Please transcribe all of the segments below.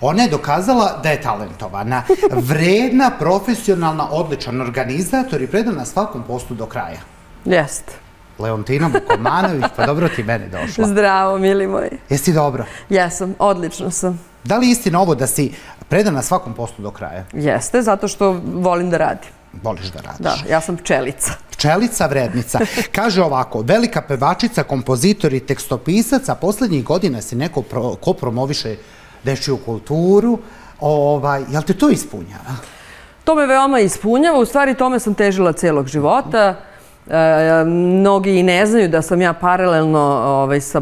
Ona je dokazala da je talentovana, vredna, profesionalna, odličan organizator i predana svakom poslu do kraja. Jeste. Leontina Bukomanović, pa dobro ti mene došla. Zdravo, mili moji. Jesi dobro? Jesam, odlično sam. Da li je istina ovo da si predana svakom poslu do kraja? Jeste, zato što volim da radim. Voliš da radiš. Da, ja sam pčelica. Pčelica, vrednica. Kaže ovako, velika pevačica, kompozitor i tekstopisac, a poslednjih godina si neko ko promoviše dečiju kulturu. Jel te to ispunjava? To me veoma ispunjava. U stvari, tome sam težila celog života. Mnogi i ne znaju da sam ja paralelno sa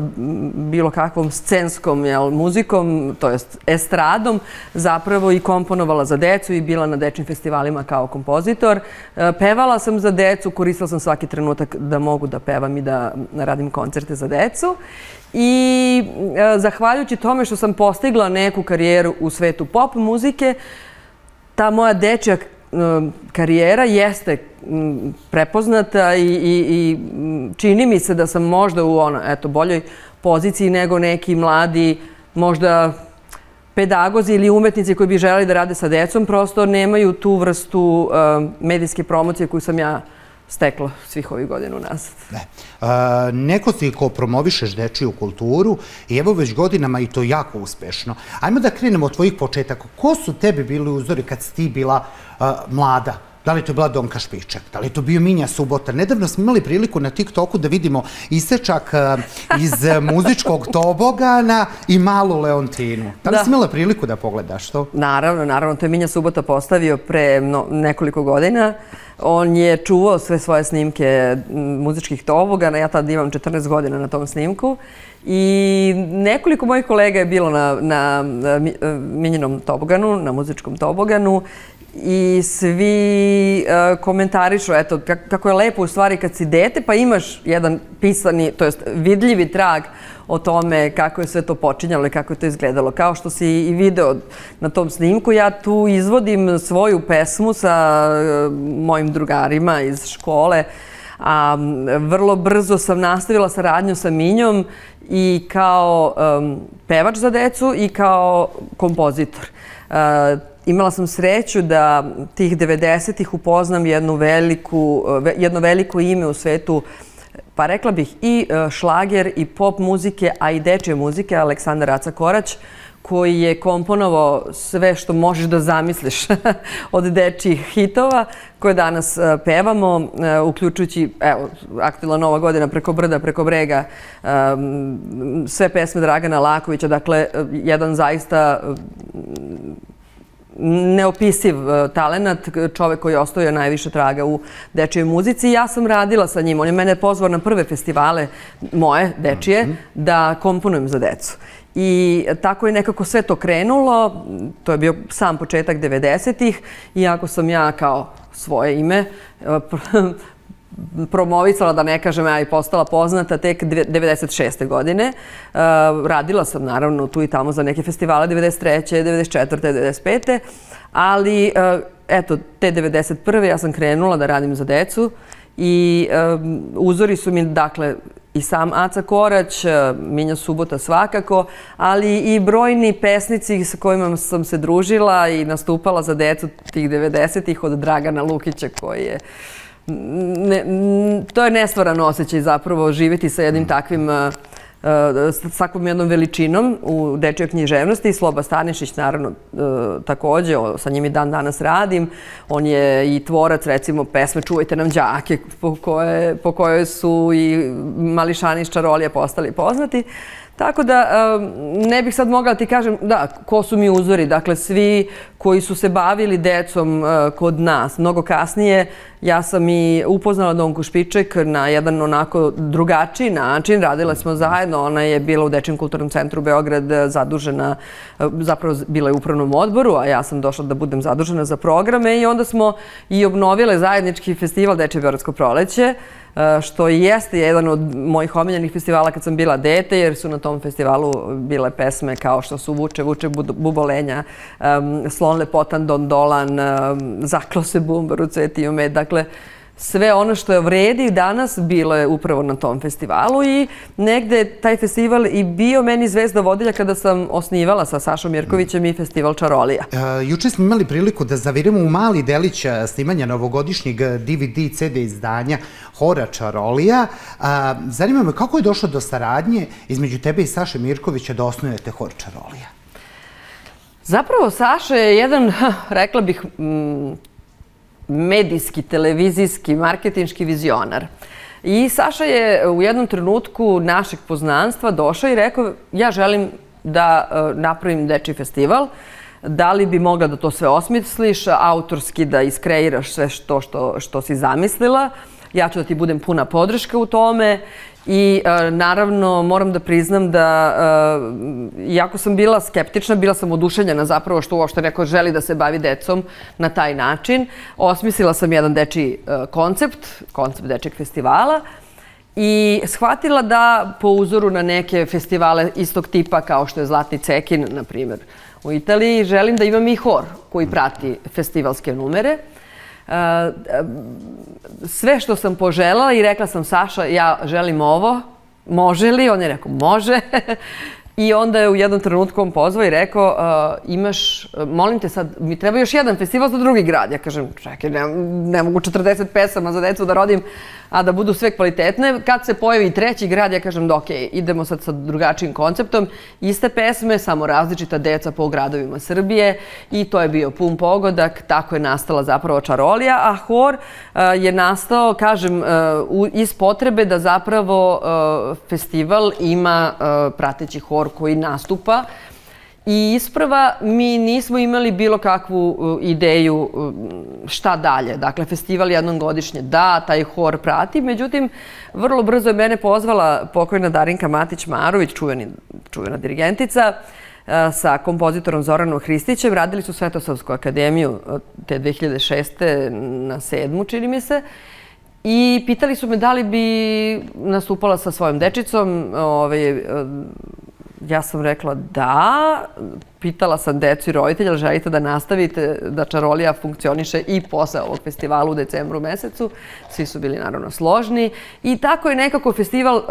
bilo kakvom scenskom muzikom, to jest estradom, zapravo i komponovala za decu i bila na dečjim festivalima kao kompozitor. Pevala sam za decu, koristila sam svaki trenutak da mogu da pevam i da radim koncerte za decu. I zahvaljujući tome što sam postigla neku karijeru u svetu pop muzike, ta moja dečja karijera jeste prepoznata i čini mi se da sam možda u boljoj poziciji nego neki mladi možda pedagozi ili umetnici koji bi želeli da rade sa decom, prosto nemaju tu vrstu medijske promocije koju sam ja stekla svih ovih godina unazad. Neko ti ko promovišeš dečiju kulturu i evo već godinama i to jako uspešno. Ajmo da krenemo od tvojih početaka. Ko su tebi bili uzori kad si ti bila mlada? Da li je to bila Donka Špiček? Da li je to bio Minja Subota? Nedavno smo imali priliku na TikToku da vidimo isečak iz muzičkog Tobogana i malu Leontinu. Da li si imala priliku da pogledaš to? Naravno, naravno. To je Minja Subota postavio pre nekoliko godina. On je čuvao sve svoje snimke muzičkih Tobogana. Ja tad imam 14 godina na tom snimku. I nekoliko mojih kolega je bilo na Minjinom Toboganu, na muzičkom Toboganu. I svi komentarišu kako je lepo u stvari kad si dete pa imaš jedan pisani, to jest vidljivi trag o tome kako je sve to počinjalo i kako je to izgledalo. Kao što si i video na tom snimku, ja tu izvodim svoju pesmu sa mojim drugarima iz škole. Vrlo brzo sam nastavila saradnju sa Minjom i kao pevač za decu i kao kompozitor. Imala sam sreću da tih 90-ih upoznam jedno veliko ime u svetu, pa rekla bih i šlager i pop muzike, a i dečje muzike, Aleksandra Race Koraća, koji je komponovao sve što možeš da zamisliš od dečjih hitova koje danas pevamo, uključujući, evo, aktualna Nova godina, Preko brda, preko brega, sve pesme Dragana Lakovića, dakle, jedan zaista neopisiv talenat, čovek koji je ostavio najviše traga u dečjoj muzici. Ja sam radila sa njim. On je mene pozvao na prve festivale moje, dečije, da komponujem za decu. I tako je nekako sve to krenulo. To je bio sam početak 90-ih. Iako sam ja kao svoje ime promovisala, da ne kažem, ja i postala poznata tek 96. godine. Radila sam naravno tu i tamo za neke festivale 93., 94., 95. Ali eto, te 91. ja sam krenula da radim za decu i uzori su mi dakle i sam Aca Korać, Minja Subota svakako, ali i brojni pesnici sa kojima sam se družila i nastupala za decu tih 90-ih, od Dragana Lukića koji je... To je nestvaran osjećaj zapravo živjeti sa jednim takvim, takvom jednom veličinom u dečjoj književnosti. Sloba Stanišić naravno također, sa njim i dan danas radim. On je i tvorac recimo pesme Čuvajte nam đake, po kojoj su i mališani iz Čarolija postali poznati. Tako da ne bih sad mogla ti kažem da, ko su mi uzori. Dakle, svi koji su se bavili decom kod nas. Mnogo kasnije ja sam i upoznala Donku Špiček na jedan onako drugačiji način. Radile smo zajedno. Ona je bila u Dečjem kulturnom centru Beograd zadužena, zapravo bila je u upravnom odboru, a ja sam došla da budem zadužena za programe i onda smo i obnovile zajednički festival Dečije beogradsko proleće, što i jeste jedan od mojih omiljenih festivala kad sam bila dete, jer su na tom festivalu bile pesme kao što su Vuče, Vuče, Bubolenja, Slon lepotan, Don dolan, Zaklo se bumbaru, Cvetiju med. Dakle, sve ono što je vredi danas bilo je upravo na tom festivalu i negde taj festival i bio meni zvezda vodilja kada sam osnivala sa Sašom Mirkovićem i festival Čarolija. Juče smo imali priliku da zavirimo u mali delić snimanja novogodišnjeg DVD CD izdanja Hora Čarolija. Zanima me kako je došlo do saradnje između tebe i Saše Mirkovića da osnujete Hor Čarolija? Zapravo Saša je jedan, rekla bih, medijski, televizijski, marketinški vizionar. I Saša je u jednom trenutku našeg poznanstva došao i rekao ja želim da napravim dečiji festival, da li bi mogla da to sve osmisliš, autorski da iskreiraš sve što si zamislila. Ja ću da ti budem puna podrška u tome i naravno moram da priznam da jako sam bila skeptična, bila sam oduševljena zapravo što uopšte neko želi da se bavi decom na taj način. Osmislila sam jedan dečiji koncept dečijeg festivala i shvatila da po uzoru na neke festivale istog tipa kao što je Zlatni Cekin, na primjer, u Italiji, želim da imam i hor koji prati festivalske numere. Sve što sam poželjela i rekla sam Saša ja želim ovo, može li? On je rekao može i onda je u jednom trenutku on pozvao i rekao imaš, molim te sad, mi treba još jedan festival za drugi grad. Ja kažem čekaj, ne mogu 40 pesama za decu da rodim, a da budu sve kvalitetne. Kad se pojavi treći grad ja kažem da ok, idemo sad sa drugačijim konceptom, iste pesme, samo različita deca po gradovima Srbije i to je bio pun pogodak, tako je nastala zapravo Čarolija, a hor je nastao, kažem, iz potrebe da zapravo festival ima prateći hor koji nastupa. I isprava, mi nismo imali bilo kakvu ideju šta dalje. Dakle, festival jednom godišnje da, taj hor prati. Međutim, vrlo brzo je mene pozvala pokojna Darinka Matić-Marović, čuvena dirigentica, sa kompozitorom Zoranom Hristićem. Radili su Svetosavsku akademiju te 2006. na 7. čini mi se. I pitali su me da li bi nastupala sa svojom dečicom. Ja sam rekla da, pitala sam decu i roditelja, želite da nastavite da Čarolija funkcioniše i posle ovog festivala u decembru mesecu. Svi su bili naravno složni i tako je nekako festival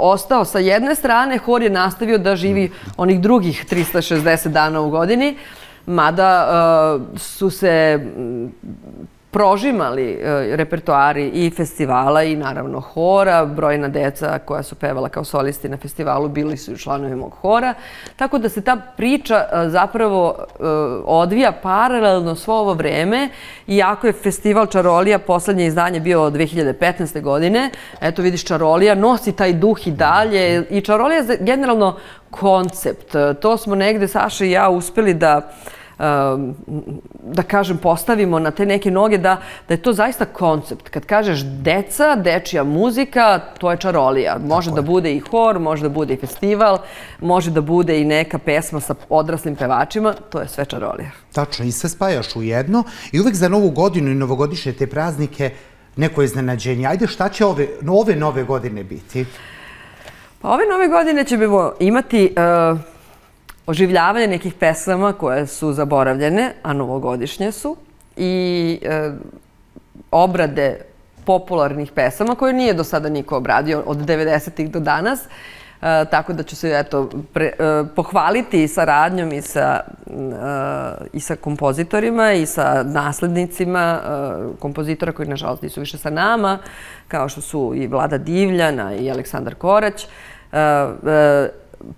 ostao. Sa jedne strane, hor je nastavio da živi onih drugih 360 dana u godini, mada su se prožimali repertoari i festivala i naravno hora. Brojna deca koja su pevala kao solisti na festivalu bili su članovi mog hora. Tako da se ta priča zapravo odvija paralelno svo ovo vreme. Iako je festival Čarolija poslednje izdanje bio od 2015. godine, eto vidiš Čarolija nosi taj duh i dalje. I Čarolija je generalno koncept. To smo negde Saša i ja uspeli da kažem, postavimo na te neke noge da je to zaista koncept. Kad kažeš deca, dečija muzika, to je Čarolija. Može da bude i hor, može da bude i festival, može da bude i neka pesma sa odraslim pevačima, to je sve Čarolija. Tačno, i sve spajaš u jedno i uvek za novu godinu i novogodišnje te praznike neko iznenađenje. Ajde, šta će ove nove godine biti? Pa ove nove godine ćemo imati oživljavanje nekih pesama koje su zaboravljene, a novogodišnje su, i obrade popularnih pesama koje nije do sada niko obradio od 90-ih do danas. Tako da ću se pohvaliti i saradnjom i sa kompozitorima i sa naslednicima kompozitora koji nažalost nisu više sa nama, kao što su i Rade Divljan i Aleksandra Race Koraća.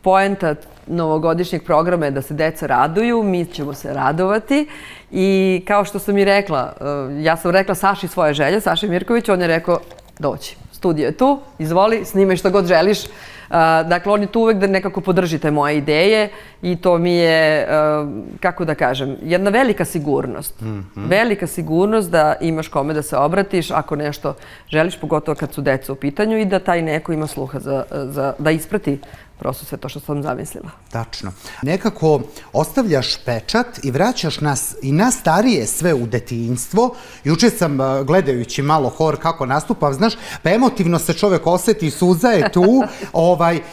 Poenta novogodišnjeg programa je da se deca raduju, mi ćemo se radovati i kao što sam i rekla, ja sam rekla Saši svoje želje, Saši Mirković, on je rekao dođi, studio je tu, izvoli, snimaj što god želiš. Dakle, on je tu uvek da nekako podržite moje ideje i to mi je, kako da kažem, jedna velika sigurnost. Velika sigurnost da imaš kome da se obratiš ako nešto želiš, pogotovo kad su deca u pitanju i da taj neko ima sluha da isprati prosto sve to što sam zamislila. Tačno. Nekako ostavljaš pečat i vraćaš nas i nas starije sve u detinjstvo. Juče sam, gledajući malo hor kako nastupam, znaš, pa emotivno se čovek oseti, suza je tu,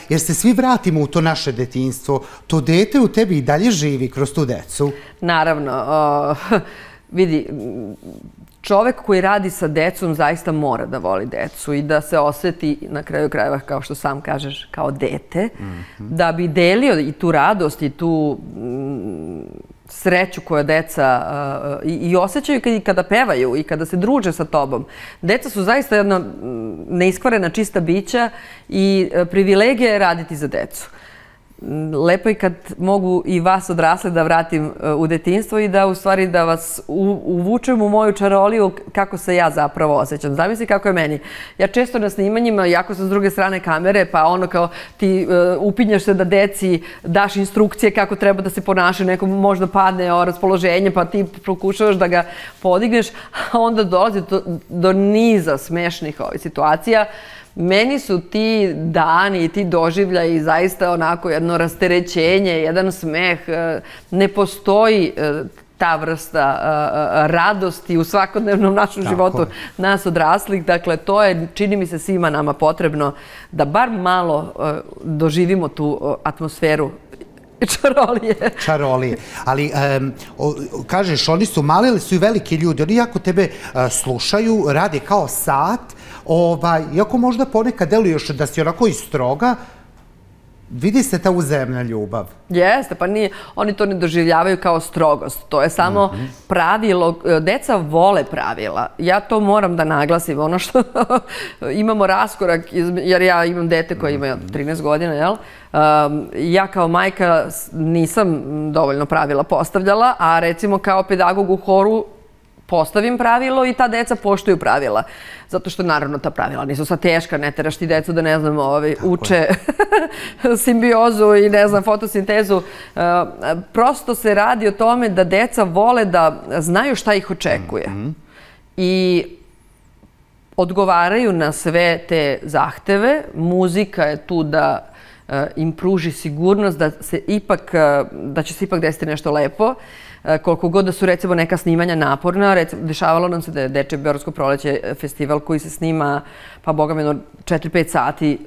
jer se svi vratimo u to naše detinjstvo. To dete u tebi i dalje živi kroz tu decu. Naravno. vidi, čovek koji radi sa decom zaista mora da voli decu i da se osjeti na kraju krajeva, kao što sam kažeš, kao dete, da bi delio i tu radost i tu sreću koju deca i osjećaju i kada pevaju i kada se druže sa tobom. Deca su zaista jedna neiskvarena čista bića i privilegija je raditi za decu. Lepo je kad mogu i vas odrasle da vratim u detinjstvo i da u stvari da vas uvučem u moju čaroliju kako se ja zapravo osjećam. Zamisli kako je meni. Ja često na snimanjima, jako sam s druge strane kamere, pa ono kao ti upinjaš se da deci daš instrukcije kako treba da se ponašaju, neko možda padne o raspoloženje pa ti pokušavaš da ga podigneš, a onda dolazi do niza smešnih situacija. Meni su ti dani i ti doživljaji zaista onako jedno rasterećenje, jedan smeh. Ne postoji ta vrsta radosti u svakodnevnom našem životu nas odraslih. Dakle, to je, čini mi se, svima nama potrebno da bar malo doživimo tu atmosferu čarolije. Čarolije. Ali, kažeš, oni su mali, ali su i veliki ljudi. Oni jako tebe slušaju, rade kao sat. Iako možda ponekad deluješ da si onako i stroga, vidi se ta uzemna ljubav. Jeste, pa nije. Oni to ne doživljavaju kao strogost. To je samo pravilo. Deca vole pravila. Ja to moram da naglasim. Ono što imamo raskorak, jer ja imam dete koje ima 13 godina, jel? Ja kao majka nisam dovoljno pravila postavljala, a recimo kao pedagog u horu postavim pravilo i ta deca poštuju pravila. Zato što, naravno, ta pravila nisu sad teška, ne teraš ti decu da, ne znam, uče simbiozu i, ne znam, fotosintezu. Prosto se radi o tome da deca vole da znaju šta ih očekuje. I odgovaraju na sve te zahteve. Muzika je tu da im pruži sigurnost da će se ipak desiti nešto lepo. Koliko god da su, recimo, neka snimanja naporna, dešavalo nam se da je Dečije beogradsko proleće festival koji se snima, pa boga mi, 4-5 sati,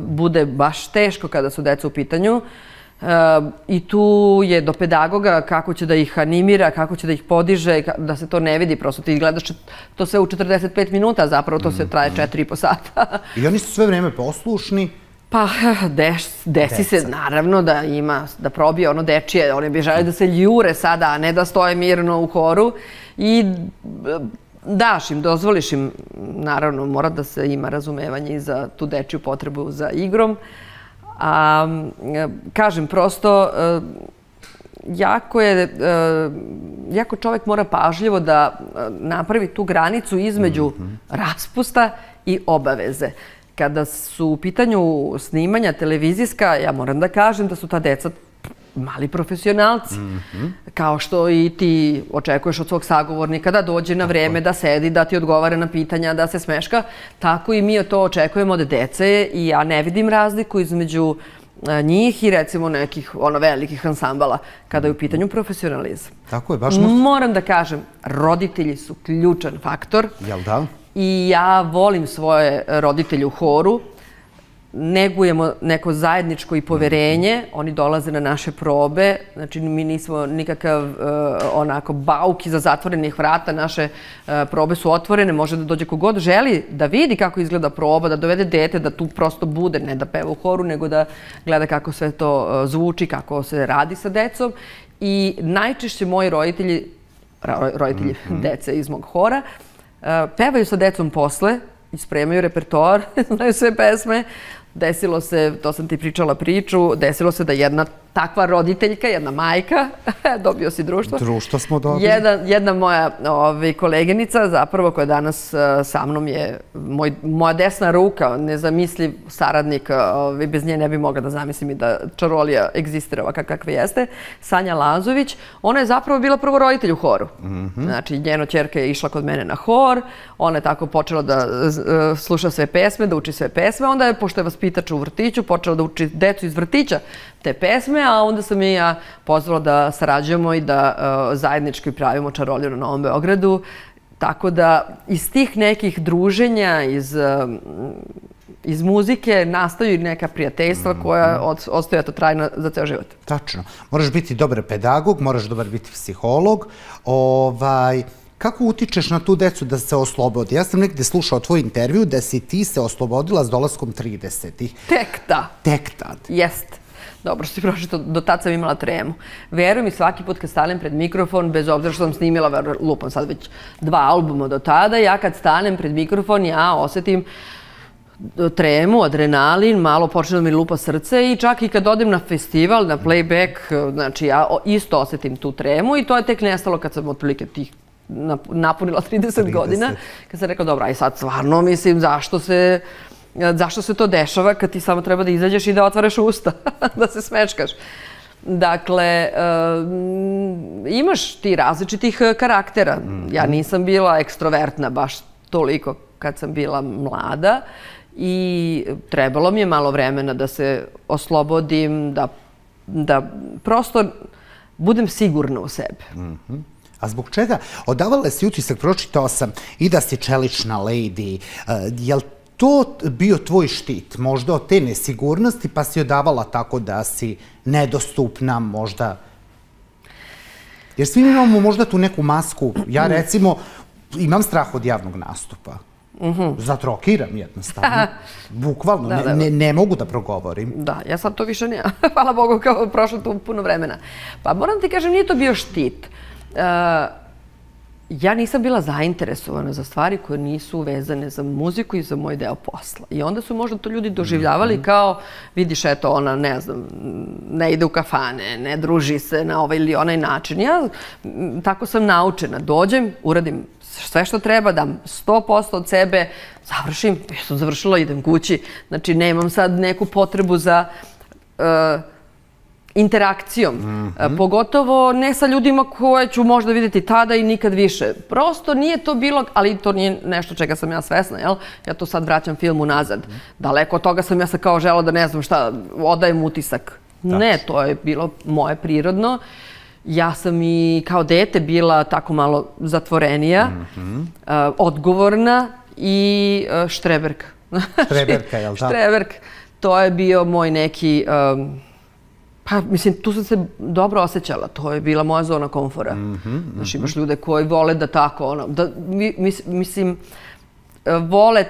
bude baš teško kada su deca u pitanju. I tu je do pedagoga kako će da ih animira, kako će da ih podiže, da se to ne vidi. Prosto ti gledaš to sve u 45 minuta, a zapravo to sve traje 4,5 sata. I oni su sve vreme poslušni. Pa, desi se, naravno, da probije ono dečije. Oni bi želeli da se ljure sada, a ne da stoje mirno u horu. I daš im, dozvoliš im. Naravno, mora da se ima razumevanje i za tu dečiju potrebu za igrom. A, kažem, prosto, jako čovjek mora pažljivo da napravi tu granicu između raspusta i obaveze. Kada su u pitanju snimanja televizijska, ja moram da kažem da su ta deca mali profesionalci. Kao što i ti očekuješ od svog sagovornika da dođe na vreme, da sedi, da ti odgovara na pitanja, da se smeška, tako i mi to očekujemo od dece i ja ne vidim razliku između njih i, recimo, nekih velikih ansambala kada je u pitanju profesionalizam. Tako je, baš možda. Moram da kažem, roditelji su ključan faktor. Jel da? I ja volim svoje roditelje u horu, negujemo neko zajedničko i poverenje, oni dolaze na naše probe, znači mi nismo nikakav onako bauk iza zatvorenih vrata, naše probe su otvorene, može da dođe kogod želi da vidi kako izgleda proba, da dovede dete, da tu prosto bude, ne da peva u horu, nego da gleda kako sve to zvuči, kako se radi sa decom. I najčešće moji roditelji dece iz mog hora, pevaju sa decom posle, ispremaju repertoar, znaju sve pesme. Desilo se, to sam ti pričala priču, desilo se da jedna takva roditeljka, jedna majka, dobio si društvo. Društvo smo dobili. Jedna moja koleginica, zapravo, koja danas sa mnom je moja desna ruka, nezamisliv saradnik, bez nje ne bi mogla da zamislim i da čarolija egzistira ovakva kakva jeste, Sanja Lazović. Ona je zapravo bila prvo roditelj u horu. Znači, njena ćerka je išla kod mene na hor, ona je tako počela da sluša sve pesme, da uči sve pesme, onda je, pošto je vaspitač u vrtiću, počela da uči decu iz vrtića te pesme, a onda sam i ja pozvala da sarađujemo i da zajednički pravimo čaroliju na Novom Beogradu. Tako da iz tih nekih druženja, iz iz muzike nastaju neka prijateljstva koja ostaju trajno za ceo život. Tačno. Moraš biti dobar pedagog, moraš dobar biti psiholog. Kako utičeš na tu decu da se oslobodi? Ja sam negdje slušao tvoj intervju da si ti se oslobodila s dolaskom 30-ih. Tek tad. Tek tad. Jest. Dobro, što si prošla, do tad sam imala tremu. Verujem i svaki put kad stanem pred mikrofon, bez obzira što sam snimila, lupam sad već 2 albuma do tada, ja kad stanem pred mikrofon, ja osetim tremu, adrenalin, malo počne da mi lupa srce i čak i kad odem na festival, na playback, znači ja isto osetim tu tremu i to je tek nestalo kad sam otprilike tih napunila 30 godina, kad sam rekao, dobro, aj sad stvarno mislim zašto se to dešava kad ti samo treba da izađeš i da otvaraš usta, da se smeškaš. Dakle, imaš ti različitih karaktera. Ja nisam bila ekstrovertna baš toliko kad sam bila mlada i trebalo mi je malo vremena da se oslobodim, da prosto budem sigurna u sebi. A zbog čega? Odavala si utisak, pročitao sam, i da si čelična lady. Je li to bio tvoj štit? Možda od te nesigurnosti pa si odavala tako da si nedostupna možda? Jer svi imamo možda tu neku masku. Ja recimo imam strah od javnog nastupa. Zatrokiram jednostavno. Bukvalno, ne mogu da progovorim. Da, ja sad to više ne. Hvala Bogu, kao prošlo tu puno vremena. Pa moram ti kažem, nije to bio štit. Ja nisam bila zainteresovana za stvari koje nisu vezane za muziku i za moj deo posla. I onda su možda to ljudi doživljavali kao, vidiš, eto, ona, ne znam, ne ide u kafane, ne druži se na ovaj ili onaj način. Ja tako sam naučena. Dođem, uradim sve što treba, dam 100% od sebe, završim, ja sam završila, idem kući. Znači, nemam sad neku potrebu za interakcijom, pogotovo ne sa ljudima koje ću možda vidjeti tada i nikad više. Prosto nije to bilo, ali to nije nešto čega sam ja svesna, jel? Ja to sad vraćam film unazad. Daleko od toga sam ja se kao žela da ne znam šta, odajem utisak. Ne, to je bilo moje prirodno. Ja sam i kao dete bila tako malo zatvorenija, odgovorna i štreberka. Štreberka, jel da? Štreberka. To je bio moj neki... Pa, mislim, tu sam se dobro osjećala. To je bila moja zona komfora. Znači, imaš ljude koji vole da tako, ono, da, mislim, vole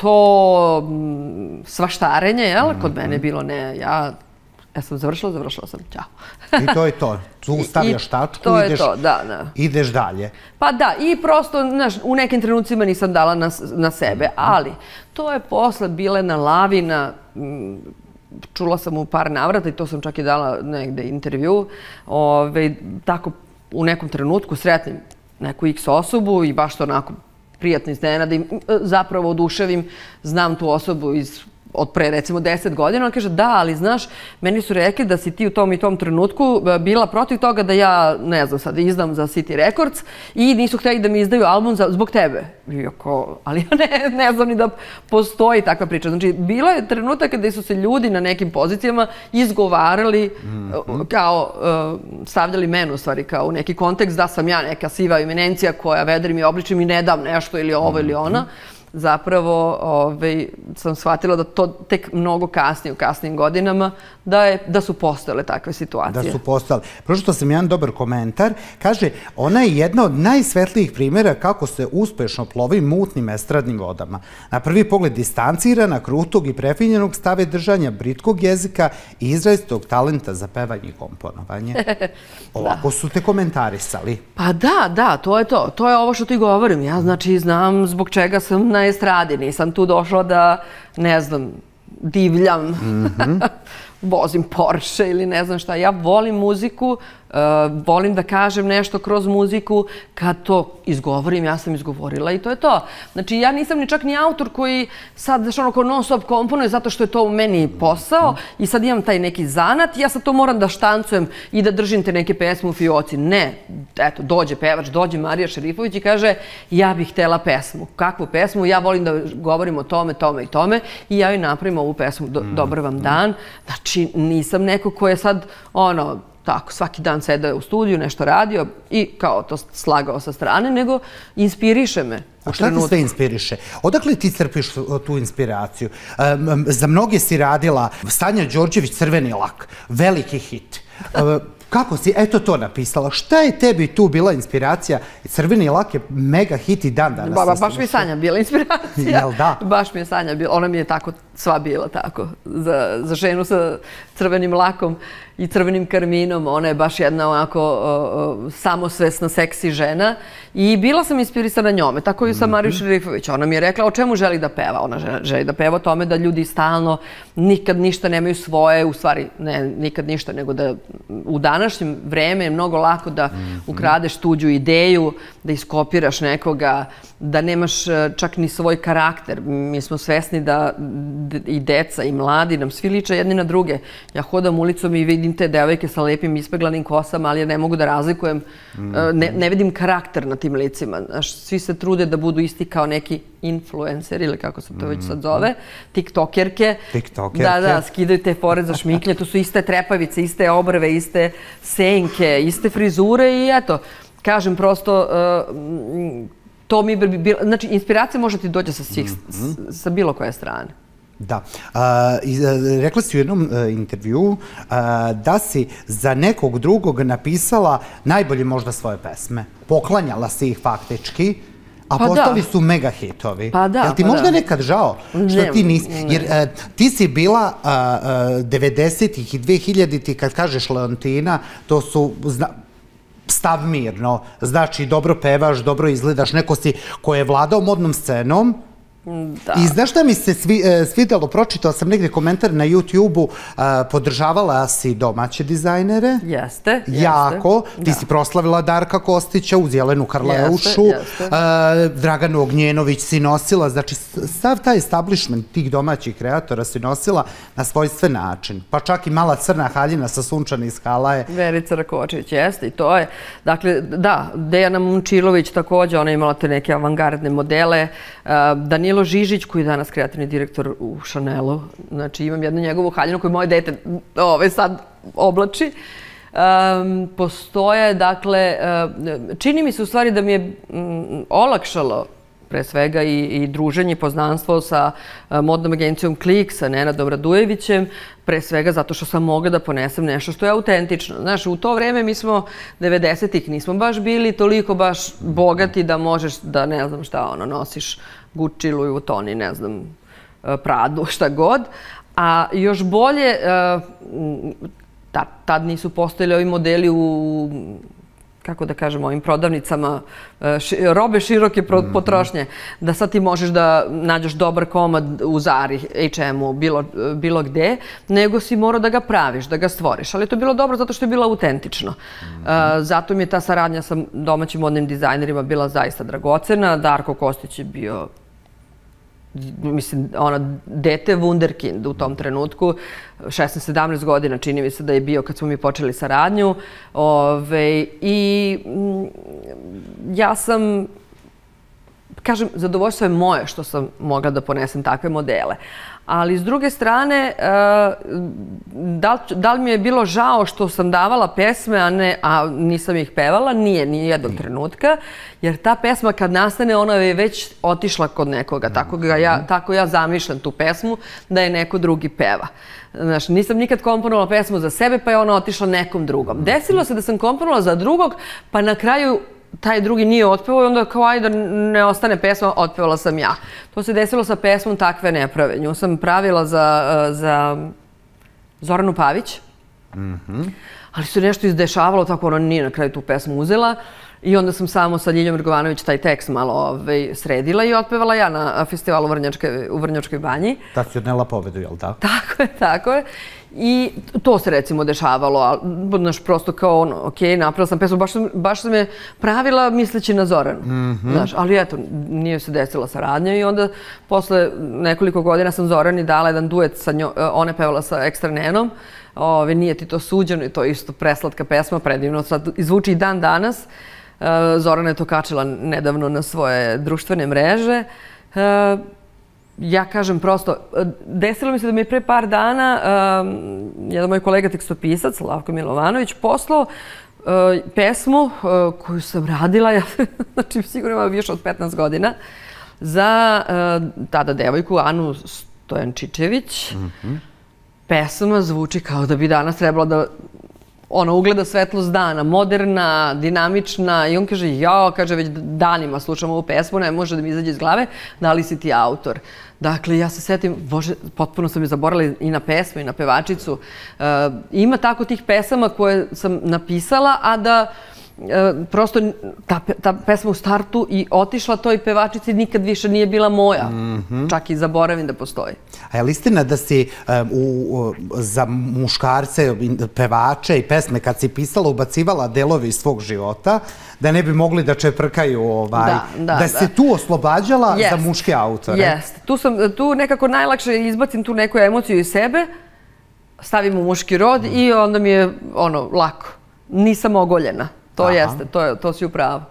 to svaštarenje, jel? Kod mene je bilo, ne, ja sam završila sam, ćao. I to je to. Tu stavljaš tačku, ideš dalje. Pa da, i prosto, znaš, u nekim trenucima nisam dala na sebe, ali to je posle bila jedna lavina. Čula sam u par navrata i to sam čak i dala negde intervju. Tako u nekom trenutku sretnim neku X osobu i baš to onako prijatno iznenadim. Zapravo oduševim, znam tu osobu od pre recimo 10 godina. Ona kaže, da, ali znaš, meni su rekli da si ti u tom i tom trenutku bila protiv toga da ja, ne znam sad, izdam za City Records i nisu hteli da mi izdaju album zbog tebe. Ali ja ne znam ni da postoji takva priča. Znači, bila je trenutak kada su se ljudi na nekim pozicijama izgovarali, kao stavljali mene u stvari, kao u neki kontekst da sam ja neka siva eminencija koja vedrim i obličim i ne dam nešto ili ovo ili ona. Zapravo sam shvatila da to tek mnogo kasnije, u kasnim godinama, da su postojale takve situacije. Da su postojale. Pročitao sam jedan dobar komentar. Kaže, ona je jedna od najsvetlijih primjera kako se uspešno plovi mutnim estradnim vodama. Na prvi pogled distancirana, krutog i prefinjenog stave držanja britkog jezika i izrazitog talenta za pevanje i komponovanje. Ovako su te komentarisali. Pa da, to je to. To je ovo što ti govorim. Ja znači znam zbog čega sam na estradi. Nisam tu došla da, ne znam, divljam, vozim Porsche ili ne znam šta. Ja volim muziku, volim da kažem nešto kroz muziku. Kad to izgovorim, ja sam izgovorila i to je to. Znači, ja nisam ni čak ni autor koji sad, znaš, ono, non stop komponuje zato što je to u meni posao i sad imam taj neki zanat i ja sad to moram da štancujem i da držim te neke pesme u fioci. Ne, eto, dođe pevač, dođe Marija Šeripović i kaže, ja bih htjela pesmu. Kakvu pesmu? Ja volim da govorim o tome, tome i tome i ja joj napravim ovu pesmu. Dobar vam dan. Znači, nisam neko ko je sad, ono, tako, svaki dan sedao u studiju, nešto radio i kao to slagao sa strane, nego inspiriše me. A šta ti sve inspiriše? Odakle ti crpiš tu inspiraciju? Za mnoge si radila Sanja Đorđević, Crveni lak, veliki hit. Kako si, eto to napisala, šta je tebi tu bila inspiracija? Crveni lak je mega hit i dan danas. Baš mi je Sanja bila inspiracija. Jel da? Baš mi je Sanja bila, ona mi je tako sva bila tako. Za ženu sa crvenim lakom i crvenim karminom, ona je baš jedna onako samosvesna, seksi žena i bila sam inspirisana njome, tako i sa Mariju Šeripović. Ona mi je rekla o čemu želi da peva. Ona želi da peva o tome da ljudi stalno nikad ništa nemaju svoje, u stvari ne nikad ništa, nego da u današnjem vreme je mnogo lako da ukradeš tuđu ideju, da iskopiraš nekoga, da nemaš čak ni svoj karakter. Mi smo svesni da i deca i mladi nam svi liče jedni na druge. Ja hodam ulicom i vidim te devojke sa lepim ispeglanim kosama, ali ja ne mogu da razlikujem, ne vidim karakter na tim licima. Svi se trude da budu isti kao neki influencer ili kako se to već sad zove, tiktokerke. Da, da, skidaju te fore za šminklje, to su iste trepavice, iste obrve, iste senke, iste frizure i eto, kažem prosto... To mi bi bilo, znači inspiracija može ti doći sa bilo koje strane. Da. Rekla si u jednom intervju da si za nekog drugog napisala najbolje možda svoje pesme. Poklanjala si ih faktički, a postali su mega hitovi. Pa da. Jel ti možda nekad žao što ti nisi? Jer ti si bila 90-ih i 2000-ih, kad kažeš Leontina, to su... stav mirno, znači dobro pevaš, dobro izgledaš, neko si koji je vladao modnom scenom. I znaš šta mi se svidjelo, pročitala sam negdje komentar na YouTube-u, podržavala si domaće dizajnere. Jeste. Jako. Ti si proslavila Darka Kostića u Zelenu Karleušu. Draganu Ognjenović si nosila, znači sav taj establishment tih domaćih kreatora si nosila na svojstven način. Pa čak i mala crna haljina sa sunčane skala je. Verica Rakočić, jeste i to je. Dakle, da, Deja Namunčilović također, ona je imala te neke avangardne modele. Danilo Žižić, koji je danas kreativni direktor u Chanelu. Znači, imam jednu njegovu haljinu koju moje dete sad oblači. Postoje, dakle, čini mi se u stvari da mi je olakšalo pre svega i druženje i poznanstvo sa modnom agencijom Klik, sa Nenadom Radujevićem, pre svega zato što sam mogla da ponesem nešto što je autentično. Znaš, u to vreme mi smo 90-ih, nismo baš bili toliko baš bogati da možeš da ne znam šta ono nosiš, Gucci, Louis Vuitton i ne znam, Pradu, šta god. A još bolje, tad nisu postojili ovi modeli u, kako da kažem, ovim prodavnicama robe široke potrošnje, da sad ti možeš da nađeš dobar komad u Zari, H&M-u, bilo gde, nego si morao da ga praviš, da ga stvoriš. Ali to je bilo dobro zato što je bilo autentično. Zato mi je ta saradnja sa domaćim modnim dizajnerima bila zaista dragocena. Darko Kostić je bio, mislim, ono, dete wunderkind u tom trenutku, 16-17 godina čini mi se da je bio kad smo mi počeli saradnju. I ja sam, kažem, zadovoljstvo je moje što sam mogla da ponesem takve modele. Ali s druge strane, da li mi je bilo žao što sam davala pesme, a nisam ih pevala? Nije, ni jednog trenutka. Jer ta pesma kad nastane, ona je već otišla kod nekoga. Tako ja zamišljam tu pesmu, da je neko drugi peva. Znaš, nisam nikad komponovala pesmu za sebe, pa je ona otišla nekom drugom. Desilo se da sam komponovala za drugog, pa na kraju taj drugi nije otpevao i onda kao ajde ne ostane pesma, otpevala sam ja. To se desilo sa pesmom Takve neprave. Nju sam pravila za Zoranu Pavić, ali se nešto izdešavalo, tako ona nije na kraju tu pesmu uzela i onda sam samo sa Ljiljom Rgovanović taj tekst malo sredila i otpevala ja na festivalu u Vrnjačkoj banji. Tako si odnela pobedu, jel da? Tako je, tako je. I to se recimo dešavalo, znaš, prosto kao ono, okej, napravila sam pesmu, baš sam je pravila misleći na Zoranu, znaš, ali eto, nije se desila saradnja i onda posle nekoliko godina sam Zorani dala jedan duet sa njom, ona je pevala sa Ekstra Nenom, Nije ti to suđeno i to je isto preslatka pesma, predivno, sad izvuči i dan danas, Zorana je to kačila nedavno na svoje društvene mreže. Ja kažem prosto, desilo mi se da mi je pre par dana jedan moj kolega tekstopisac, Slavko Milovanović, poslao pesmu koju sam radila, znači sigurno imam više od 15 godina, za tada devojku Anu Stojančić. Pesma zvuči kao da bi danas trebalo da ona ugleda svetlost dana, moderna, dinamična, i on kaže, jao, kaže, već danima slušam ovu pesmu, ne može da mi izađe iz glave, da li si ti autor? Dakle, ja se setim, bože, potpuno sam je zaboravila i na pesmu i na pevačicu. Ima tako tih pesama koje sam napisala, a da prosto ta pesma u startu i otišla toj pevačici nikad više nije bila moja. Čak i zaboravim da postoji. A je li istina da si za muškarce, pevače i pesme kad si pisala ubacivala delovi iz svog života da ne bi mogli da čeprkaju, da si tu oslobađala za muške autore? Jeste. Tu nekako najlakše izbacim tu neku emociju iz sebe, stavim u muški rod i onda mi je lako. Nisam ogoljena. To jeste, to si upravo.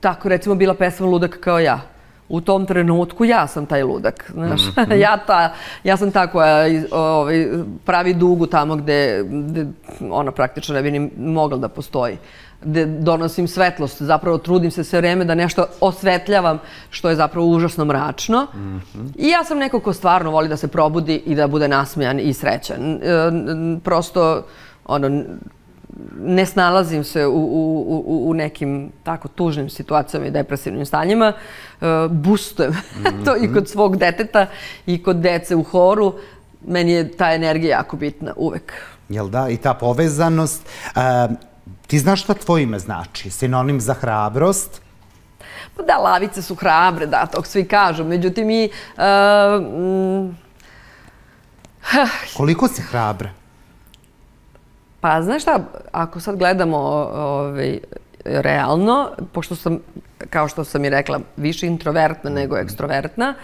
Tako, recimo, bila pesma Ludak kao ja. U tom trenutku ja sam taj ludak. Ja sam ta koja pravi dugu tamo gde ona praktično ne bi ni mogla da postoji. Donosim svetlost, zapravo trudim se sve vreme da nešto osvetljavam što je zapravo užasno mračno. I ja sam neko ko stvarno voli da se probudi i da bude nasmejan i srećan. Prosto, ne snalazim se u nekim tako tužnim situacijama i depresivnim stanjima. Boostujem to i kod svog deteta i kod dece u horu. Meni je ta energija jako bitna uvek. Jel da? I ta povezanost. Ti znaš šta tvoje ime znači? Sinonim za hrabrost? Pa da, lavice su hrabre, da, to svi kažu. Međutim i... Koliko si hrabra? Pa, znaš šta, ako sad gledamo realno, pošto sam, kao što sam i rekla, više introvertna nego ekstrovertna,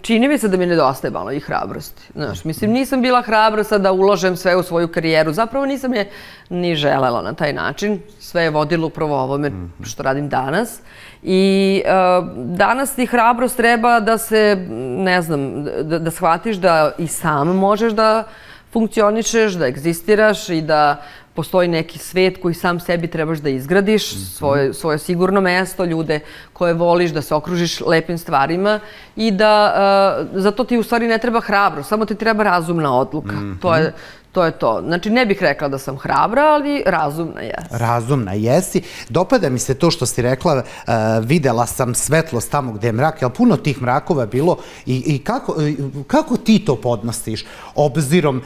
čini mi se da mi nedostaje malo i hrabrosti. Znaš, mislim, nisam bila hrabra sad da uložem sve u svoju karijeru. Zapravo nisam je ni želela na taj način. Sve je vodilo upravo ovome što radim danas. I danas ti hrabrost treba da se, ne znam, da shvatiš da i sam možeš da funkcionišeš, da egzistiraš i da postoji neki svet koji sam sebi trebaš da izgradiš, svoje sigurno mesto, ljude koje voliš, da se okružiš lepim stvarima i da zato ti u stvari ne treba hrabro, samo ti treba razumna odluka. To je to. Znači, ne bih rekla da sam hrabra, ali razumna jesi. Razumna jesi. Dopada mi se to što si rekla, videla sam svetlost tamo gde je mrak, ali puno tih mrakova je bilo. I kako ti to podnosiš? Obzirom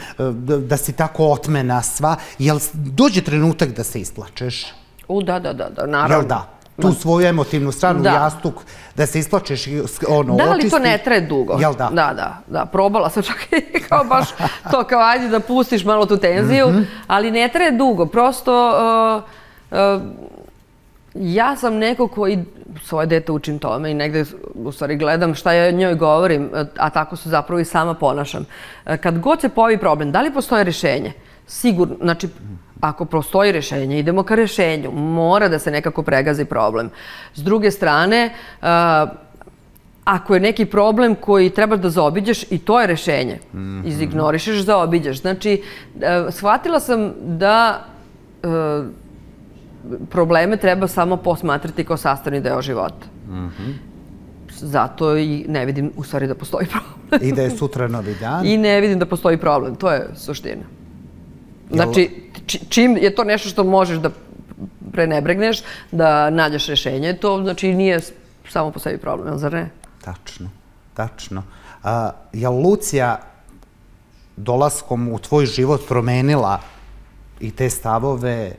da si tako otmena sva, jel dođe trenutak da se isplačeš? Da, naravno. Jel da? Tu svoju emotivnu stranu, jastuk, da se isplačeš i ono očistiš. Da, ali to ne traje dugo. Jel da? Da. Probala sam čak i kao baš to, kao ajde da pustiš malo tu tenziju, ali ne traje dugo. Prosto ja sam neko koji svoje dete učim tome i negde u stvari gledam šta ja njoj govorim, a tako se zapravo i sama ponašam. Kad god se pojavi problem, da li postoje rješenje? Sigurno, znači... Ako postoji rješenje, idemo ka rješenju. Mora da se nekako pregazi problem. S druge strane, ako je neki problem koji trebaš da zaobiđeš, i to je rješenje. Izignorišeš, zaobiđeš. Znači, shvatila sam da probleme treba samo posmatrati kao sastavni deo života. Zato i ne vidim u stvari da postoji problem. I da je sutra novi dan. I ne vidim da postoji problem. To je suština. Znači, čim je to nešto što možeš da prenebregneš, da nađeš rješenje, to znači nije samo po sebi problem, zar ne? Tačno. Je li Lucija dolaskom u tvoj život promenila i te stavove?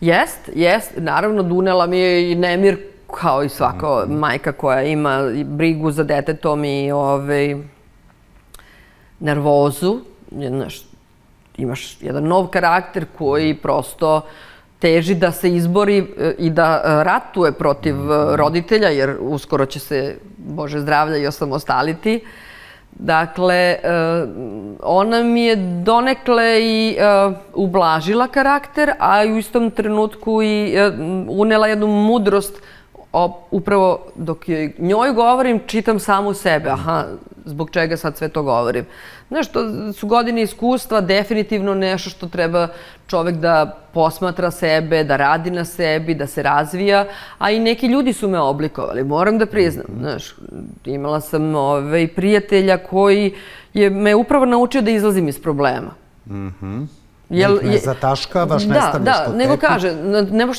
Jest. Naravno, dunela mi je i nemir, kao i svaka majka koja ima brigu za detetom i nervozu. Imaš jedan nov karakter koji prosto teži da se izbori i da ratuje protiv roditelja, jer uskoro će se, Bože zdravlja, i osamostaliti. Dakle, ona mi je donekle i ublažila karakter, a u istom trenutku i unela jednu mudrost upravo dok njoj govorim, čitam samu sebe. Aha, zbog čega sad sve to govorim. Nešto su godine iskustva, definitivno nešto što treba čovek da posmatra sebe, da radi na sebi, da se razvija, a i neki ljudi su me oblikovali, moram da priznam. Znaš, imala sam prijatelja koji je me upravo naučio da izlazim iz problema. Ne zataškavaš, ne stavljaš to teku. Da, nego kaže,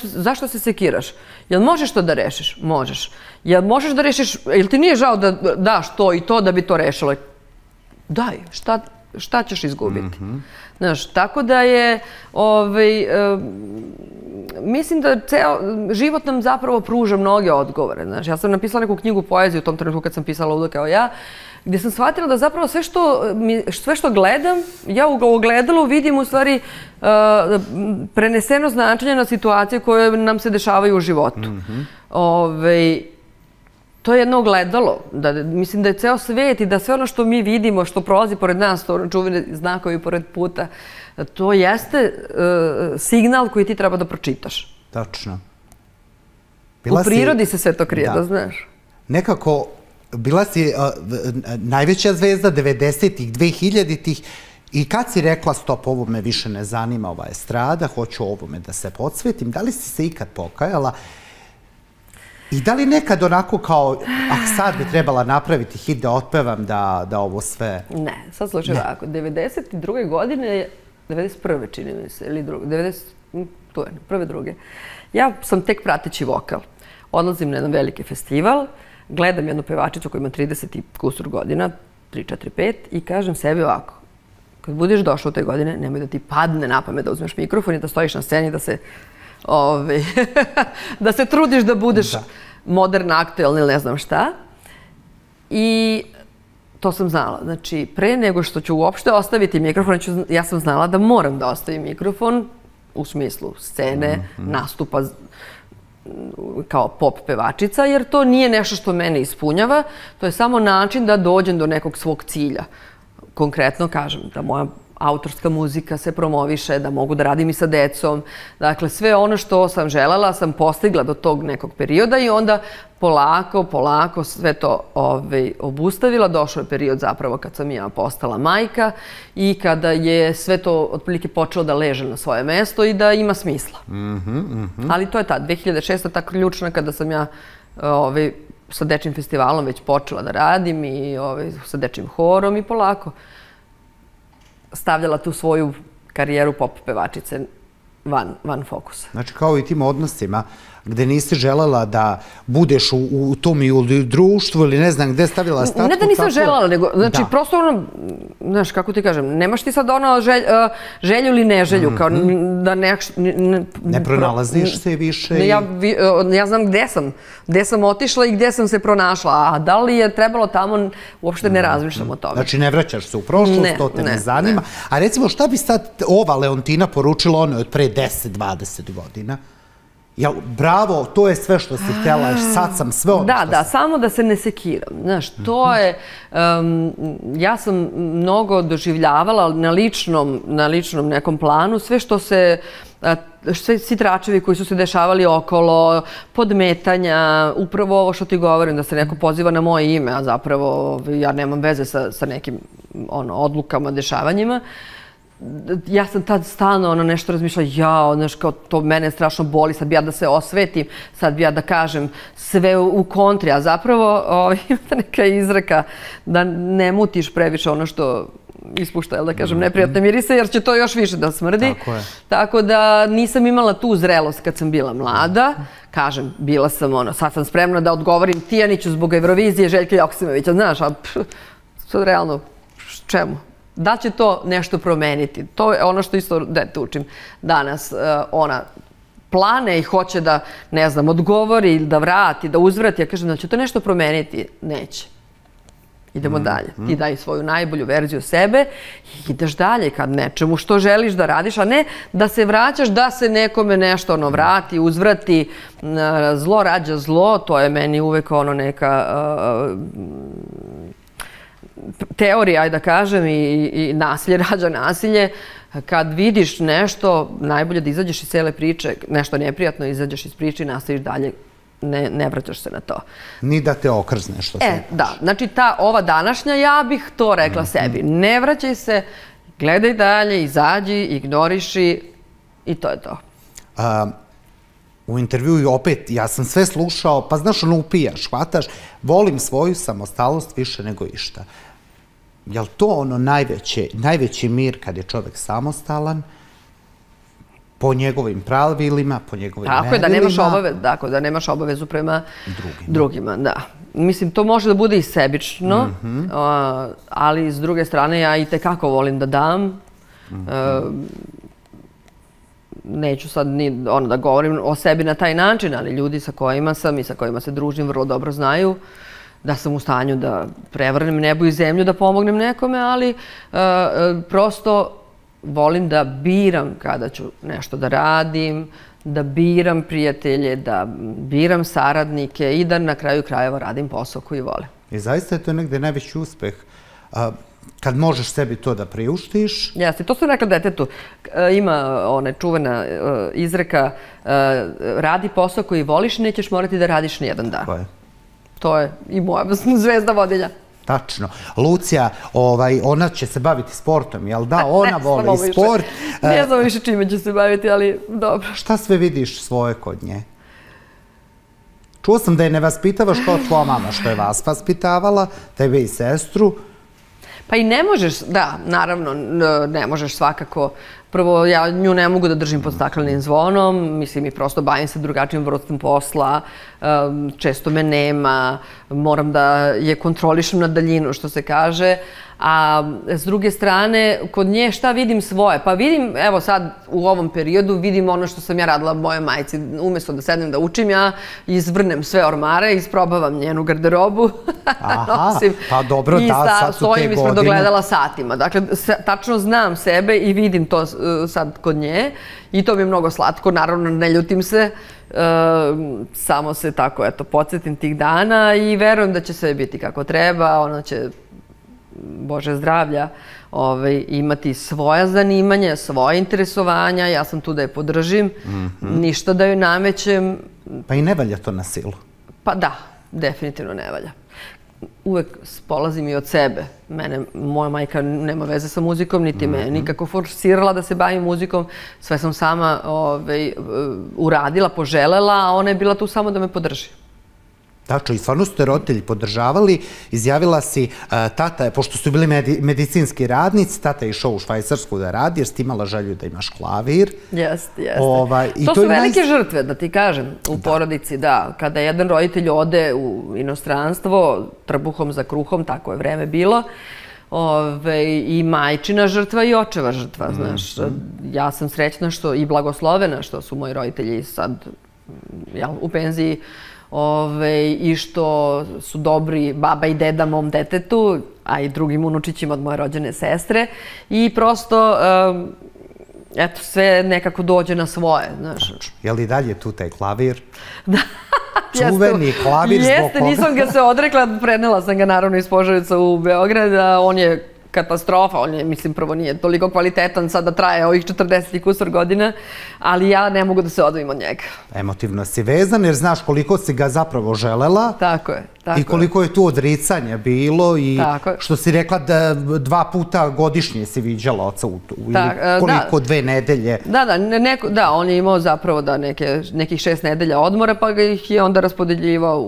zašto se sekiraš? Jel možeš to da rešiš? Možeš. Jel možeš da rešiš, jel ti nije žao da daš to i to da bi to rešilo? Daj, šta ćeš izgubiti? Znaš, tako da je, mislim da život nam zapravo pruža mnoge odgovore. Znaš, ja sam napisala neku knjigu poezije u tom trenutku kad sam pisala Ludo kao ja, gdje sam shvatila da zapravo sve što gledam, ja u ogledalu vidim u stvari preneseno značenje na situacije koje nam se dešavaju u životu. To je jedno ogledalo. Mislim da je ceo svet i da sve ono što mi vidimo, što prolazi pored nas, to čuvene znakovi pored puta, to jeste signal koji ti treba da pročitaš. Tačno. U prirodi se sve to krije, da znaš. Nekako... Bila si najveća zvezda 90-ih, 2000-ih i kad si rekla stop, ovo me više ne zanima, ova estrada, hoću ovome da se podsvetim, da li si se ikad pokajala i da li nekad onako kao, ah sad bi trebala napraviti hit da otpevam da ovo sve... Ne, sad slučaj ovako, 92. godine, 91. čini mi se, ili druge, prve druge, ja sam tek prateći vokal, odlazim na jedan veliki festival, gledam jednu pevačicu koja ima 30 i kusur godina, 3, 4, 5, i kažem sebi ovako, kad budeš došla u te godine, nemoj da ti padne na pamet da uzmeš mikrofon i da stojiš na sceni, da se trudiš da budeš modern, aktuelni ili ne znam šta. I to sam znala. Znači, pre nego što ću uopšte ostaviti mikrofon, ja sam znala da moram da ostavim mikrofon u smislu scene, nastupa, kao pop pevačica, jer to nije nešto što mene ispunjava, to je samo način da dođem do nekog svog cilja. Konkretno kažem da moja autorska muzika se promoviše, da mogu da radim i sa decom. Dakle, sve ono što sam želela sam postigla do tog nekog perioda i onda polako sve to obustavila. Došao je period zapravo kad sam ja postala majka i kada je sve to otprilike počelo da leže na svoje mesto i da ima smisla. Ali to je ta 2006. ta ključna kada sam ja sa Dečijim festivalom već počela da radim i sa Dečijim horom i polako stavljala tu svoju karijeru pop pevačice van fokusa. Znači kao i tim odnosima gde nisi željela da budeš u tom i u društvu ili ne znam gde stavljala statku. Ne da nisam željela, nego znači prosto ono, znaš kako ti kažem, nemaš ti sad ono želju ili neželju, kao da ne pronalaziš se više. Ja znam gde sam otišla i gde sam se pronašla, a da li je trebalo tamo, uopšte ne razmišljam o tome. Znači ne vraćaš se u prošlost, to te ne zanima. A recimo šta bi sad ova Leontina poručila onoj od pre 10-20 godina? Bravo, to je sve što si htjela, sad sam sve ono što sam. Da, samo da se ne sekiram. Znaš, to je... Ja sam mnogo doživljavala na ličnom nekom planu sve što se... Svi tračevi koji su se dešavali okolo, podmetanja, upravo ovo što ti govorim, da se neko poziva na moje ime, a zapravo ja nemam veze sa nekim odlukama, dešavanjima. Ja sam tad stalno nešto razmišljala, jao, znaš, kao to mene strašno boli, sad bi ja da se osvetim, sad bi ja da kažem sve u kontri, a zapravo ima ta neka izreka da ne mutiš previše ono što ispušta, jel da kažem, neprijatne mirise, jer će to još više da smrdi. Tako da nisam imala tu zrelost kad sam bila mlada. Kažem, bila sam sad sam spremna da odgovorim Tijaniću zbog Eurovizije, Željka Joksimovića, znaš, a sad realno, čemu? Da će to nešto promeniti. To je ono što isto dete učim danas. Ona plane i hoće da, ne znam, odgovori, da vrati, da uzvrati. Ja kažem da će to nešto promeniti. Neće. Idemo dalje. Ti daj svoju najbolju verziju sebe i ideš dalje kad nečemu što želiš da radiš, a ne da se vraćaš, da se nekome nešto vrati, uzvrati. Zlo rađa zlo, to je meni uvek neka... teorija, aj da kažem, i nasilje rađa nasilje. Kad vidiš nešto, najbolje da izađeš iz cele priče, nešto neprijatno, izađeš iz priče i nastaviš dalje ne vraćaš se na to. Ni da te okrzneš. Da, znači ova današnja, ja bih to rekla sebi. Ne vraćaj se, gledaj dalje, izađi, ignoriši i to je to. U intervjuju opet, ja sam sve slušao, pa znaš, ono upijaš, hvataš, volim svoju samostalnost više nego išta. Je li to ono najveći mir kad je čovjek samostalan, po njegovim pravilima, po njegovim nevilima? Tako, da nemaš obavezu prema drugima. Mislim, to može da bude i sebično, ali s druge strane ja i tekako volim da dam. Neću sad da govorim o sebi na taj način, ali ljudi sa kojima sam i sa kojima se družim vrlo dobro znaju da sam u stanju da prevrnem nebo i zemlju, da pomognem nekome, ali prosto volim da biram kada ću nešto da radim, da biram prijatelje, da biram saradnike i da na kraju krajeva radim posao koji volim. I zaista je to negde najveći uspeh kad možeš sebi to da priuštiš. Jeste, to sam rekla detetu. Ima ona čuvena izreka, radi posao koji voliš, nećeš morati da radiš nijedan dan. Tako je. To je i moja zvezda vodilja. Tačno. Lucija, ona će se baviti sportom, jel da? Ona voli sport. Ne znam više čime će se baviti, ali dobro. Šta sve vidiš svoje kod nje? Čuo sam da je ne vaspitavaš kao tvoja mama, što je vas vaspitavala, tebe i sestru. Pa i ne možeš, da, naravno, ne možeš svakako. Prvo, ja nju ne mogu da držim pod staklenim zvonom, mislim i prosto bavim se drugačijim vrstom posla, često me nema, moram da je kontrolišem na daljinu, što se kaže. A s druge strane, kod nje šta vidim svoje? Pa vidim, evo sad u ovom periodu, vidim ono što sam ja radila moje majci. Umjesto da sednem da učim, ja izvrnem sve ormare, isprobavam njenu garderobu. Aha, pa dobro, da, sad su te godine. I stojim ispred ogledala satima. Dakle, tačno znam sebe i vidim to sad kod nje i to mi je mnogo slatko. Naravno, ne ljutim se, samo se tako, eto, podsjetim tih dana i verujem da će sve biti kako treba, ona će, Bože zdravlja, imati svoja zanimanja, svoje interesovanja, ja sam tu da je podržim, ništa da joj namećem. Pa i ne valja to na silu. Pa da, definitivno ne valja. Uvek polazim i od sebe. Moja majka nema veze sa muzikom, niti me nikako forsirala da se bavim muzikom. Sve sam sama uradila, poželela, a ona je bila tu samo da me podrži. Tačno, i stvarno su te roditelji podržavali. Izjavila si, tata, pošto su bili medicinski radnici, tata je išao u Švajcarsku da radi, jer si imala želju da imaš klavir. Jeste, jeste. To su velike žrtve, da ti kažem, u porodici, da. Kada jedan roditelj ode u inostranstvo, trbuhom za kruhom, tako je vreme bilo, i majčina žrtva i očeva žrtva, znaš. Ja sam srećna i blagoslovena što su moji roditelji sad u penziji, i što su dobri baba i deda mom detetu, a i drugim unučićima od moje rođene sestre. I prosto, eto, sve nekako dođe na svoje. Je li dalje tu taj klavir? Čuveni klavir zbog koga? Jeste, nisam ga se odrekla, prenela sam ga naravno iz Požarevaca u Beograd. On je katastrofa, on je, mislim, prvo nije toliko kvalitetan, sada traje ovih 40 i kusur godina, ali ja ne mogu da se odvojim od njega. Emotivno si vezan jer znaš koliko si ga zapravo želela. Tako je. I koliko je tu odricanja bilo i što si rekla da 2 puta godišnje si viđala oca u tu, ili koliko 2 nedelje. Da, on je imao zapravo nekih 6 nedelja odmora, pa ih je onda raspodeljivao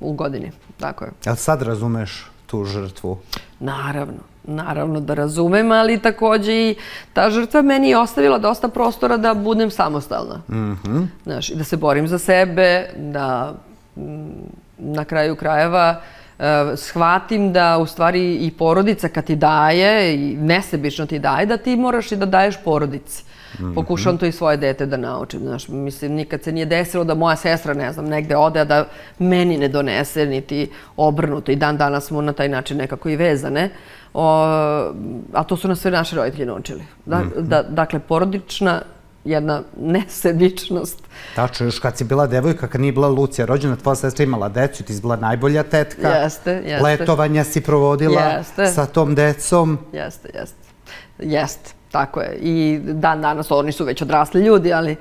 u godini. Tako je. Jel sad razumeš tu žrtvu? Naravno, naravno da razumem, ali također i ta žrtva meni je ostavila dosta prostora da budem samostalna. Znaš, i da se borim za sebe, da na kraju krajeva shvatim da u stvari i porodica kad ti daje, i nesebično ti daje, da ti moraš i da daješ porodici. Pokušam to i svoje dete da naučim. Mislim, nikad se nije desilo da moja sestra, ne znam, negde ode, a da meni ne donese, niti obrnuto. I dan danas smo na taj način nekako i vezane. A to su nas sve naše roditelji naučili. Dakle, porodična jedna nesebičnost. Tačno, još kad si bila devojka, kad nije bila Lucija rođena, tvoja sestra imala decu, ti si bila najbolja tetka. Jeste. Letovanja si provodila sa tom decom. Jeste. Tako je. I dan danas oni su već odrasli ljudi, ali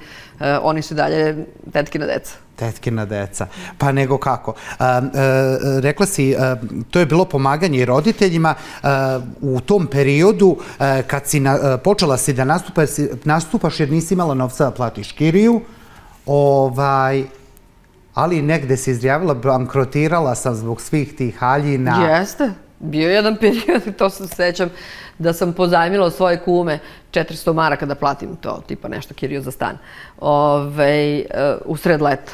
oni su i dalje tetkina deca. Tetkina deca. Pa nego kako. Rekla si, to je bilo pomaganje i roditeljima u tom periodu kad si počela si da nastupaš jer nisi imala novca da platiš kiriju, ali negde si izjavila, bankrotirala sam zbog svih tih haljina. Jeste. Bio je jedan period, to se sećam, da sam pozajmila od svoje kume 400 maraka da platim to, tipa nešto kiriju za stan, u sred leta.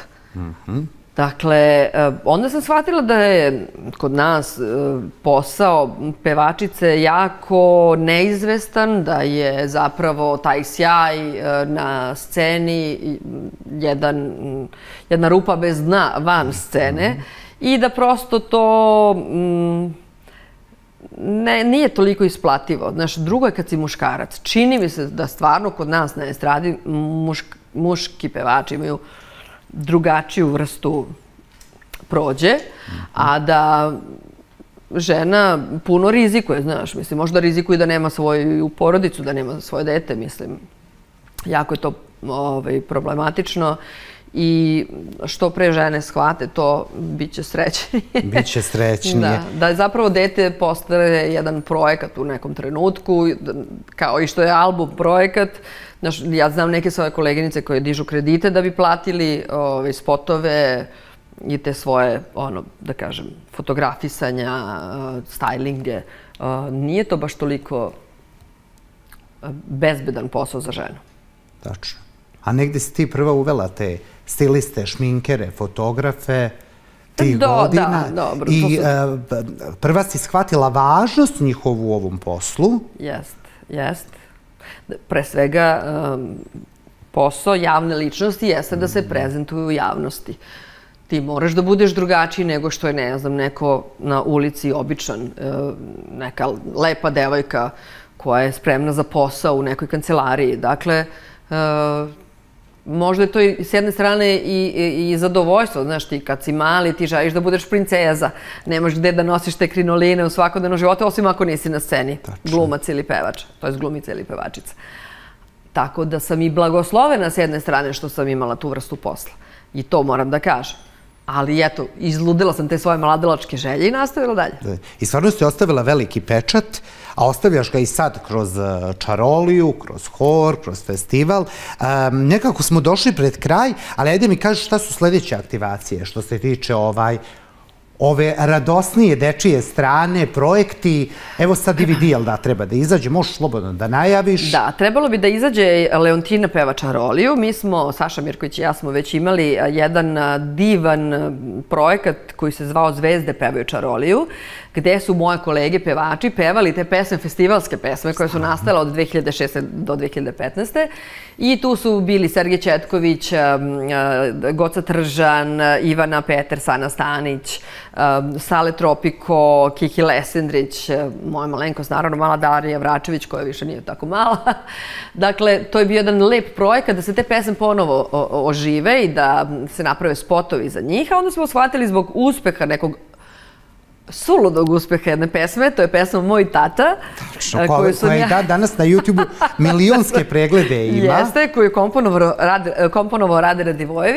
Dakle, onda sam shvatila da je kod nas posao pevačice jako neizvestan, da je zapravo taj sjaj na sceni jedna rupa bez dna van scene i da prosto to nije toliko isplativo. Znaš, drugo je kad si muškarac. Čini mi se da stvarno kod nas na estradi muški pevači imaju drugačiju vrstu prođe, a da žena puno rizikuje, znaš, mislim, možda rizikuje da nema svoju porodicu, da nema svoje dete, mislim. Jako je to problematično. I što pre žene shvate, to bit će srećnije. Biće srećnije. Da zapravo dete postane jedan projekat u nekom trenutku, kao i što je album projekat. Ja znam neke svoje koleginice koje dižu kredite da bi platili spotove i te svoje, da kažem, fotografisanja, stajlinge. Nije to baš toliko bezbedan posao za ženu. Tačno. A negdje si ti prva uvela te stiliste, šminkere, fotografe tih godina i prva si shvatila važnost njihovu u ovom poslu. Jest, jest. Pre svega posao javne ličnosti jeste da se prezentuju u javnosti. Ti moraš da budeš drugačiji nego što je, ne znam, neko na ulici običan, neka lepa devojka koja je spremna za posao u nekoj kancelariji. Dakle, možda je to s jedne strane i zadovoljstvo, znaš, ti kad si mali ti želiš da budeš princeza, nemaš gde da nosiš te krinoline u svakodnevnom životu, osim ako nisi na sceni glumac ili pevač, to je glumica ili pevačica. Tako da sam i blagoslovena s jedne strane što sam imala tu vrstu posla i to moram da kažem. Ali eto, izludila sam te svoje mladalačke želje i nastavila dalje. I stvarno si ostavila veliki pečat, a ostavljaš ga i sad kroz Čaroliju, kroz hor, kroz festival. Nekako smo došli pred kraj, ali ajde mi kažeš šta su sljedeće aktivacije što se tiče ove radosnije dečije strane, projekti. Evo sad DVD-a da treba da izađe, možeš slobodno da najaviš. Da, trebalo bi da izađe Leontina peva Čaroliju. Mi smo, Saša Mirković i ja smo već imali jedan divan projekat koji se zvao Zvezde pevaju Čaroliju, gde su moje kolege pevači pevali te pesme, festivalske pesme koje su nastale od 2006. do 2015. I tu su bili Sergej Četković, Goca Tržan, Ivana Peter, Sana Stanić, Sale Tropiko, Kiki Lesendrić, moja malenkost, naravno mala Darija Vračević koja više nije tako mala. Dakle, to je bio jedan lep projekat da se te pesme ponovo ožive i da se naprave spotovi za njih. A onda smo shvatili zbog uspeha nekog suludog uspeha jedne pesme, to je pesma Moj tata. Tačno, koja je danas na YouTube-u milionske preglede ima. Jeste, koju je komponovao Rade Divljan.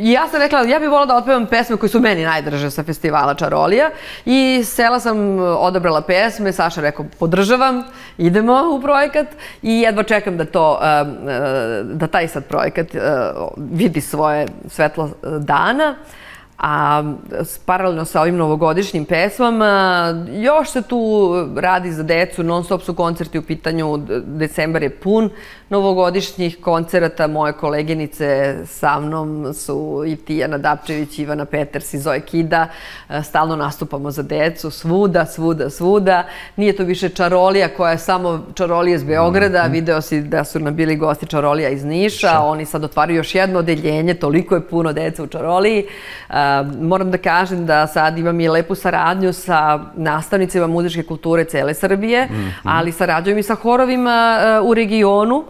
I ja sam rekla, ja bih volila da otpevam pesme koje su meni najdrže sa festivala Čarolija i sela sam, odabrala pesme, Saša rekao, podržavam, idemo u projekat i jedva čekam da taj sad projekat vidi svoje svetlo dana. A paralelno sa ovim novogodišnjim pesmama, još se tu radi za decu, non stop su koncerti u pitanju, decembar je pun novogodišnjih koncerata, moje koleginice sa mnom su i Tijana Dapčević, Ivana Peters i Zoe Kida, stalno nastupamo za decu, svuda, svuda, svuda, nije to više Čarolija koja je samo Čarolija iz Beograda, video si da su nam bili gosti Čarolija iz Niša, oni sad otvaraju još jedno odeljenje, toliko je puno deca u Čaroliji. Moram da kažem da sad imam i lepu saradnju sa nastavnicima muzičke kulture cele Srbije, ali sarađujem i sa horovima u regionu.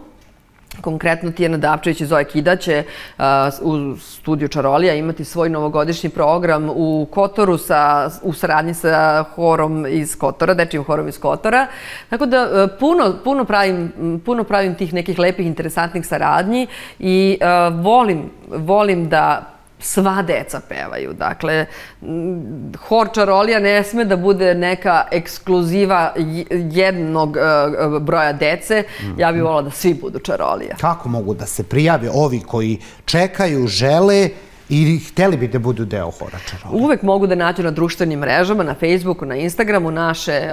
Konkretno Tijana Dapčević i Zoja Kida će u studiju Čarolija imati svoj novogodišnji program u Kotoru u saradnji sa horom iz Kotora, dečijim horom iz Kotora. Tako da puno pravim tih nekih lepih, interesantnih saradnji i volim da sva deca pevaju. Dakle, Hor Čarolija ne sme da bude neka ekskluziva jednog broja dece. Ja bih volila da svi budu Čarolija. Kako mogu da se prijave ovi koji čekaju, žele i hteli bi da budu deo Hora Čarolija? Uvek mogu da nađu na društvenim mrežama, na Facebooku, na Instagramu, naše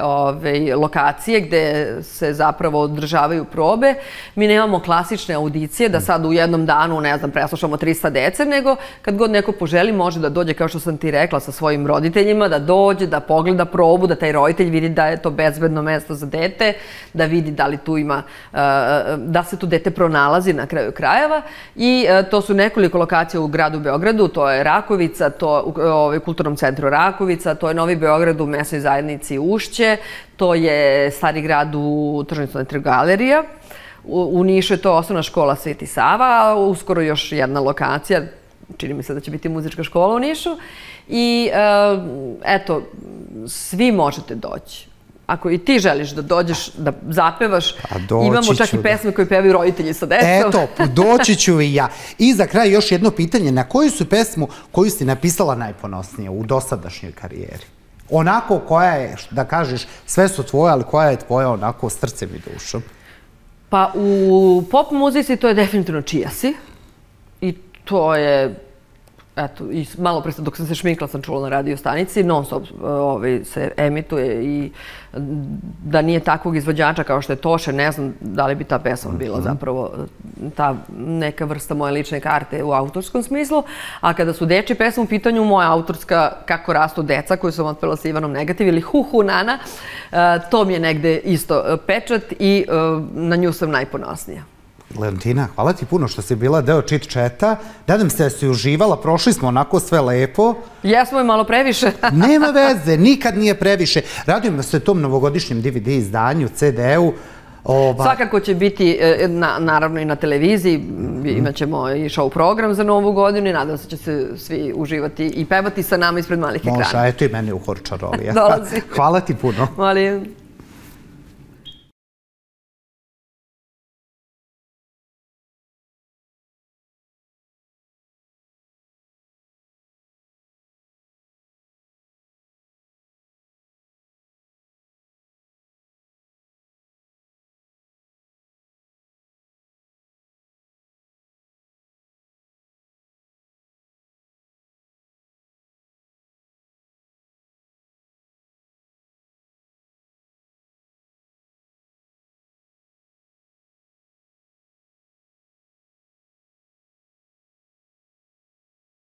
lokacije gde se zapravo održavaju probe. Mi nemamo klasične audicije da sad u jednom danu, ne znam, preslušamo 300 dece, nego kad god neko poželi može da dođe, kao što sam ti rekla, sa svojim roditeljima, da dođe, da pogleda probu, da taj roditelj vidi da je to bezbedno mesto za dete, da vidi da li tu ima, da se tu dete pronalazi na kraju krajeva. I to su nekoliko lokacija u gradu Beogradu. To je Rakovica, to je u Kulturnom centru Rakovica, to je Novi Beograd u mesnoj zajednici Ušće, to je Stari grad u Tržničnoj galeriji, u Nišu je to osnovna škola Sveti Sava, uskoro još jedna lokacija, čini mi se da će biti muzička škola u Nišu. I eto, svi možete doći. Ako i ti želiš da dođeš, da zapevaš, imamo čak i pesme koje pevaju roditelji sa decom. Eto, doći ću i ja. I za kraj još jedno pitanje. Na koju su pesmu koju si napisala najponosnije u dosadašnjoj karijeri? Onako koja je, da kažeš, sve su tvoje, ali koja je tvoja onako srcem i dušom? Pa u pop muzici to je definitivno Čija si. I to je... Eto, i malo pre, dok sam se šminkla, sam čula na radio stanici, non stop se emituje i da nije takvog izvođača kao što je Toše, ne znam da li bi ta pesma bila zapravo ta neka vrsta moje lične karte u autorskom smislu. A kada su dečje pesme u pitanju, moja autorska Kako rastu deca, koju sam otpela sa Ivanom Negativ, ili Hu Hu Nana, to mi je negde isto pečat i na nju sam najponosnija. Leontina, hvala ti puno što si bila deo Chit Chata. Nadam se da si uživala, prošli smo onako sve lepo. Jesmo i malo previše. Nema veze, nikad nije previše. Radujemo se tom novogodišnjem DVD izdanju, CD-u. Svakako će biti, naravno, i na televiziji, imaćemo i show program za novu godinu i nadam se će se svi uživati i pevati sa nama ispred malih ekrana. Može, eto i mene u Hor Čarolija. Dolazi. Hvala ti puno. Molim.